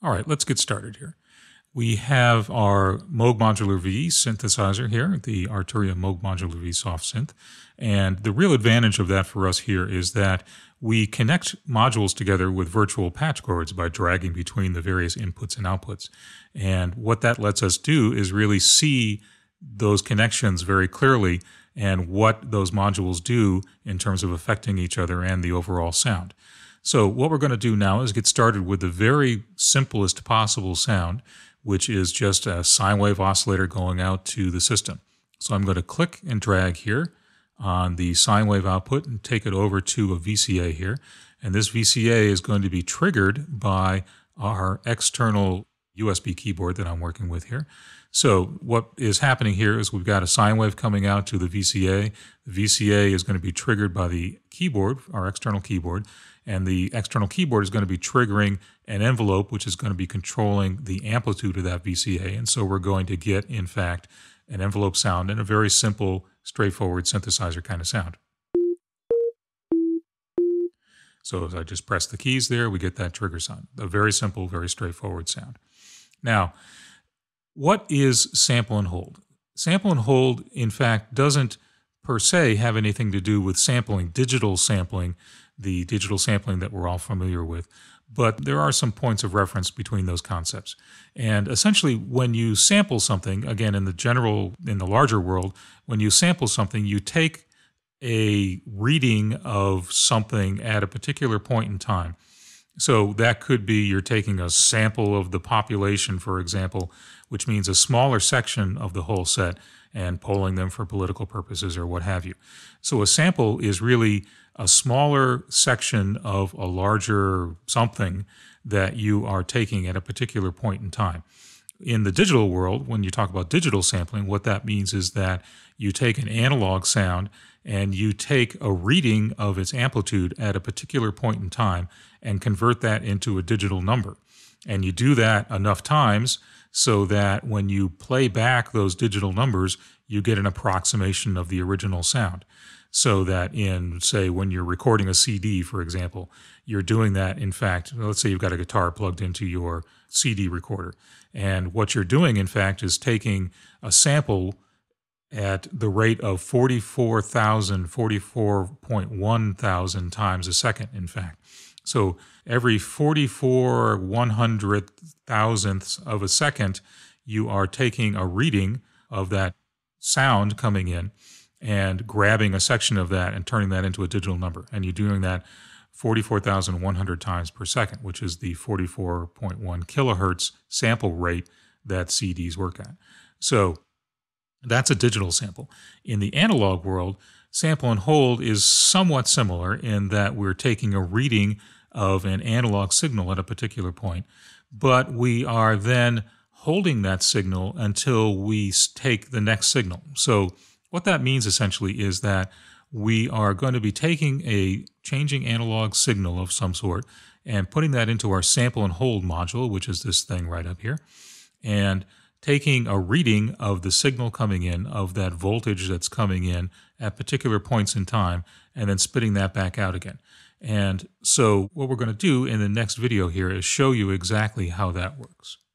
All right, let's get started here. We have our Moog Modular V synthesizer here, the Arturia Moog Modular V soft synth. And the real advantage of that for us here is that we connect modules together with virtual patch cords by dragging between the various inputs and outputs. And what that lets us do is really see those connections very clearly and what those modules do in terms of affecting each other and the overall sound. So what we're going to do now is get started with the very simplest possible sound, which is just a sine wave oscillator going out to the system. So I'm going to click and drag here on the sine wave output and take it over to a VCA here. And this VCA is going to be triggered by our external USB keyboard that I'm working with here. So what is happening here is we've got a sine wave coming out to the VCA. The VCA is going to be triggered by the keyboard, our external keyboard, and the external keyboard is going to be triggering an envelope, which is going to be controlling the amplitude of that VCA. And so we're going to get, in fact, an envelope sound and a very simple, straightforward synthesizer kind of sound. So as I just press the keys there, we get that trigger sound, a very simple, very straightforward sound. Now, what is sample and hold? Sample and hold, in fact, doesn't per se have anything to do with sampling, digital sampling, the digital sampling that we're all familiar with. But there are some points of reference between those concepts. And essentially, when you sample something, again, in the larger world, when you sample something, you take a reading of something at a particular point in time. So that could be you're taking a sample of the population, for example, which means a smaller section of the whole set and polling them for political purposes or what have you. So a sample is really a smaller section of a larger something that you are taking at a particular point in time. In the digital world, when you talk about digital sampling, what that means is that you take an analog sound and you take a reading of its amplitude at a particular point in time and convert that into a digital number. And you do that enough times so that when you play back those digital numbers, you get an approximation of the original sound. So that in, say, when you're recording a CD, for example, you're doing that, in fact, let's say you've got a guitar plugged into your CD recorder. And what you're doing, in fact, is taking a sample at the rate of 44.1 thousand times a second, in fact. So every 44/100,000ths of a second, you are taking a reading of that sound coming in and grabbing a section of that and turning that into a digital number. And you're doing that 44,100 times per second, which is the 44.1 kilohertz sample rate that CDs work at. So that's a digital sample. In the analog world, sample and hold is somewhat similar in that we're taking a reading of an analog signal at a particular point, but we are then holding that signal until we take the next signal. So what that means essentially is that we are going to be taking a changing analog signal of some sort and putting that into our sample and hold module, which is this thing right up here, and taking a reading of the signal coming in, of that voltage that's coming in at particular points in time, and then spitting that back out again. And so what we're going to do in the next video here is show you exactly how that works.